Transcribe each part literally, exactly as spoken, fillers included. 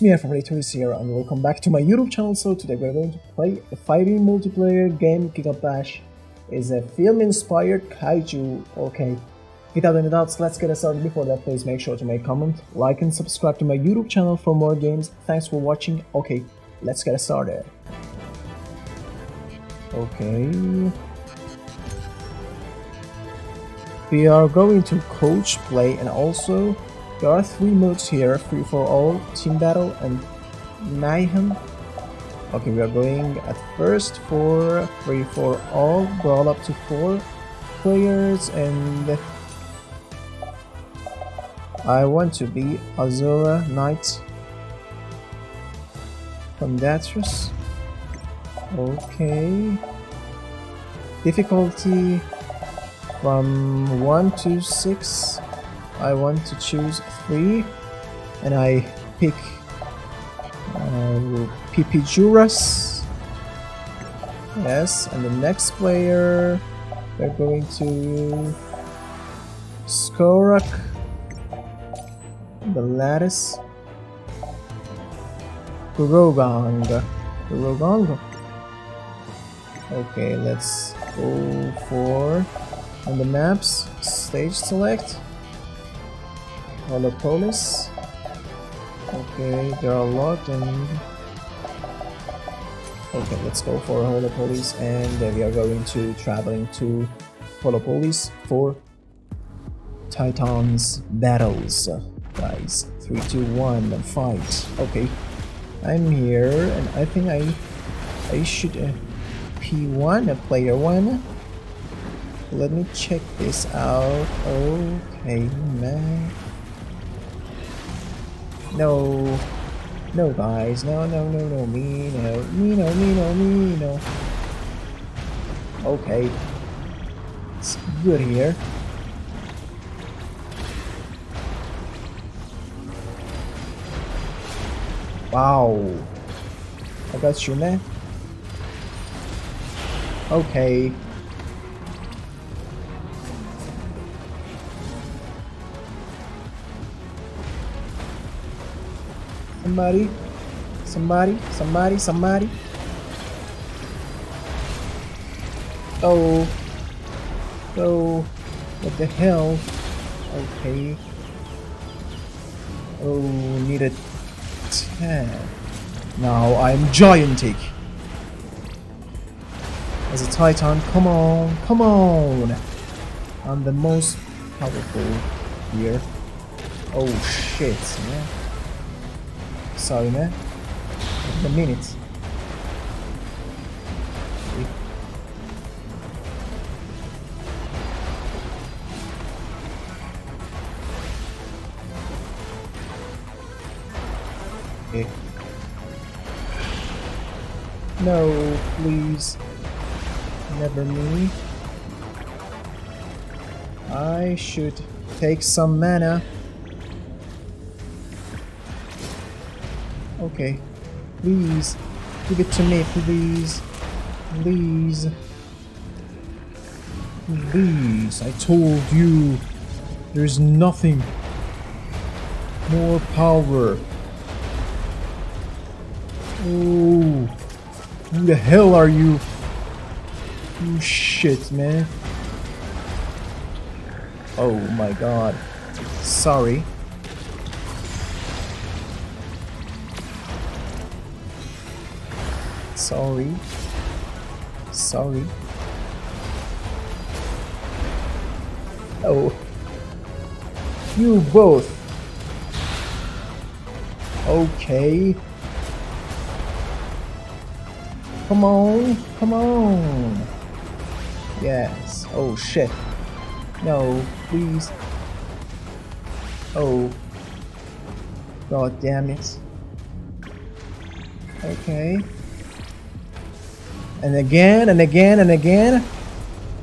It's me F forty-two here and welcome back to my YouTube channel. So today we're going to play a fighting multiplayer game. GigaBash is a film inspired kaiju. Okay, without any doubts, let's get started. Before that, please make sure to make comment, like and subscribe to my YouTube channel for more games. Thanks for watching. Okay, let's get started. Okay, we are going to coach play, and also there are three modes here: free for all, team battle, and mayhem. Okay, we are going at first for free for all, brawl up to four players, and I want to be Azura Knight from Datris. Okay, difficulty from one to six. I want to choose three, and I pick uh, PipiJuras. Yes, and the next player we're going to Skorak, the Lattice, Grogonga, Grogonga. Okay, let's go for on the maps. Stage select. Holopolis. Okay, there are a lot, and okay, let's go for Holopolis, and uh, we are going to traveling to Holopolis for Titan's battles. Guys, three, two, one, fight. Okay, I'm here, and I think I I should uh, P one a uh, player one. Let me check this out. Okay, man. No, no guys, no, no, no, no, me, no, me, no, me, no, me, no. Okay, it's good here. Wow, I got you, man. Okay. Somebody, somebody, somebody, somebody. Oh, oh, what the hell? Okay. Oh, need a ten. Now I'm giantic. As a titan, come on, come on. I'm the most powerful here. Oh shit, man. Sorry, man. In a minute. Okay. No, please. Never me. I should take some mana. Okay, please, give it to me, please, please, please, I told you, there's nothing more power. Oh, who the hell are you? Oh shit, man. Oh my god, sorry. Sorry, sorry. Oh, you both. Okay. Come on, come on. Yes. Oh shit. No, please. Oh. God damn it. Okay. And again, and again, and again.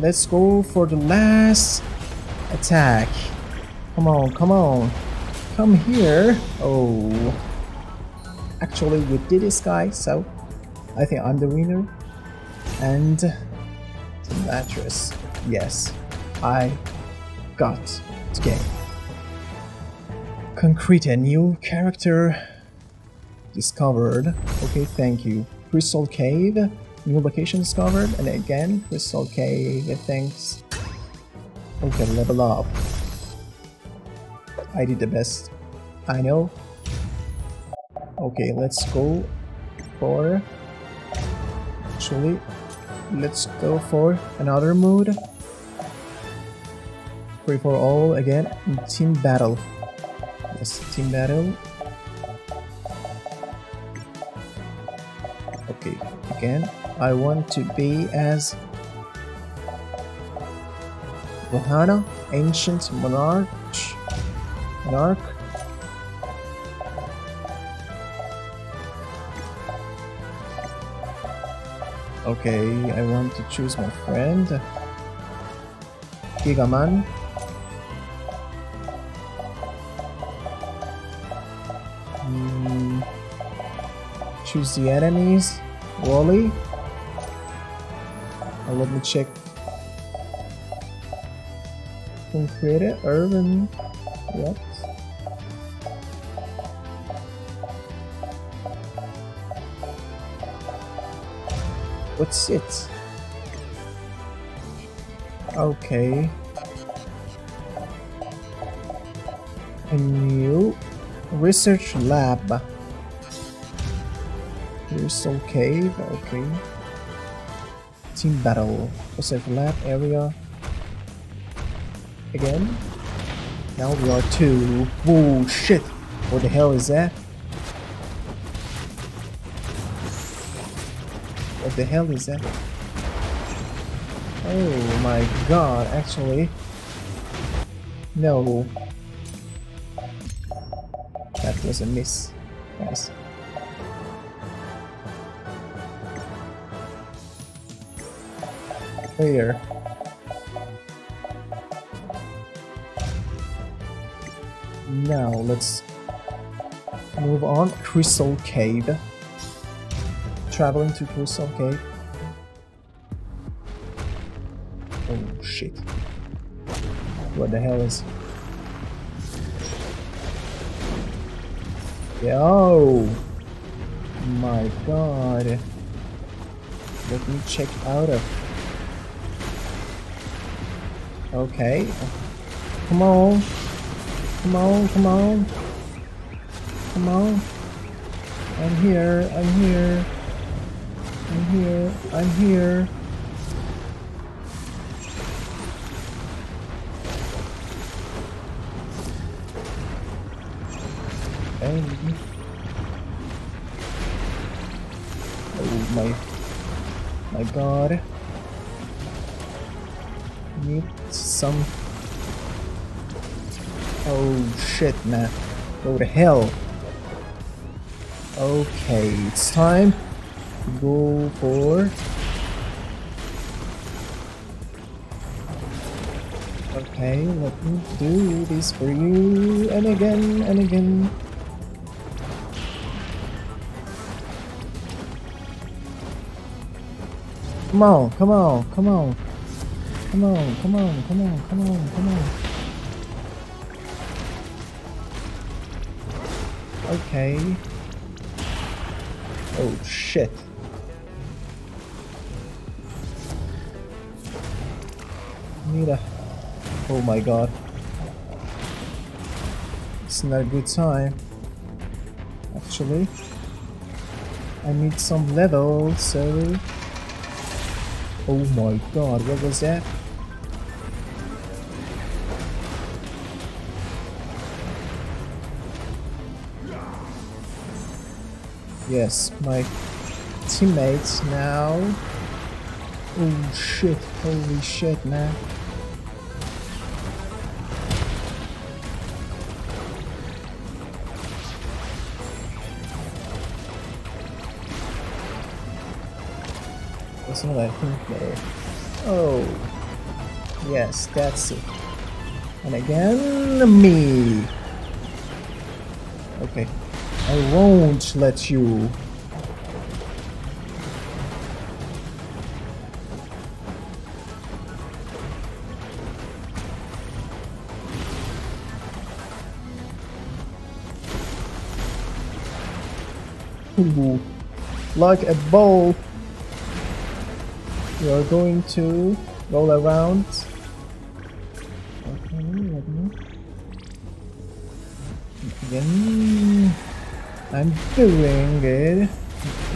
Let's go for the last attack. Come on, come on. Come here. Oh. Actually, we did this guy, so I think I'm the winner. And the mattress. Yes, I got the game. Concrete a new character. discovered. Okay, thank you. Crystal Cave, new location discovered, and again, Crystal Cave, thanks. Okay, level up. I did the best I know. Okay, let's go for... Actually, let's go for another mood. Free for all again. Team battle. Yes, team battle. Okay, again. I want to be as... Botano, Ancient Monarch. Monarch. Okay, I want to choose my friend. Gigaman. Mm, choose the enemies. Wally. Oh, let me check. Can create an urban. What? What's it? Okay. A new research lab. Crystal Cave, okay. Team battle. Research lab area. Again. Now we are two. Whoa, shit! What the hell is that? What the hell is that? Oh my god, actually. No. That was a miss. Nice. Clear. Now let's move on. Crystal Cave. Traveling to Crystal Cave. Oh shit. What the hell is... Yo! My god. Let me check out of... Okay. Come on. Come on, come on. Come on. I'm here, I'm here. I'm here, I'm here. And... Oh my... My god. Need some... Oh shit, man. Go to hell. Okay, it's time. Go for... Okay, let me do this for you, and again, and again. Come on, come on, come on. Come on, come on, come on, come on, come on. Okay. Oh shit. Need a... Oh my god. It's not a good time. Actually, I need some level, so... Oh my god, what was that? Yes, my teammates now. Oh shit, holy shit, man. That's not what I think there. Oh, yes, that's it. And again, me. Okay. I won't let you. Ooh, like a ball, you are going to roll around. Okay, let me again. I'm doing it.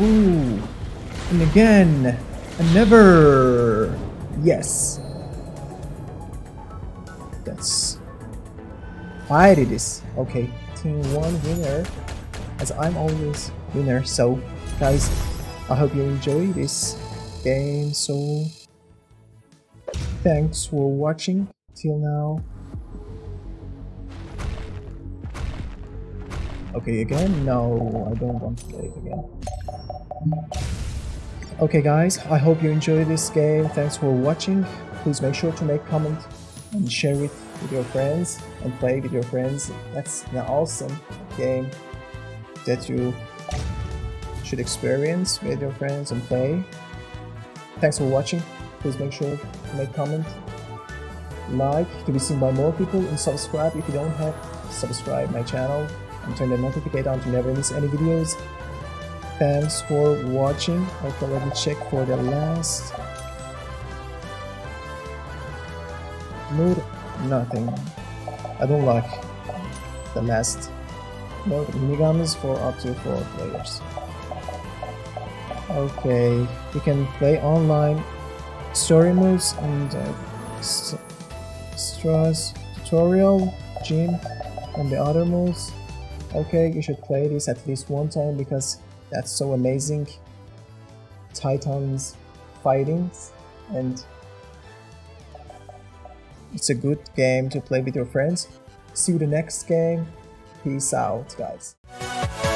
Ooh, and again, and never. Yes, that's why it is. Okay, team one winner. As I'm always winner, so guys, I hope you enjoy this game. So thanks for watching till now. Okay, again, no, I don't want to play it again. Okay guys, I hope you enjoyed this game. Thanks for watching. Please make sure to make comment and share it with your friends and play with your friends. That's an awesome game that you should experience with your friends and play. Thanks for watching. Please make sure to make comment, like to be seen by more people, and subscribe if you don't have. Subscribe my channel and turn the notification on to never miss any videos. Thanks for watching. Okay, let me check for the last. No, nothing. I don't like the last. No minigames for up to four players. Okay, you can play online story modes and uh, st Stra's tutorial, gym, and the other modes. Okay, you should play this at least one time because that's so amazing. Titans fighting, and it's a good game to play with your friends. See you the next game. Peace out, guys.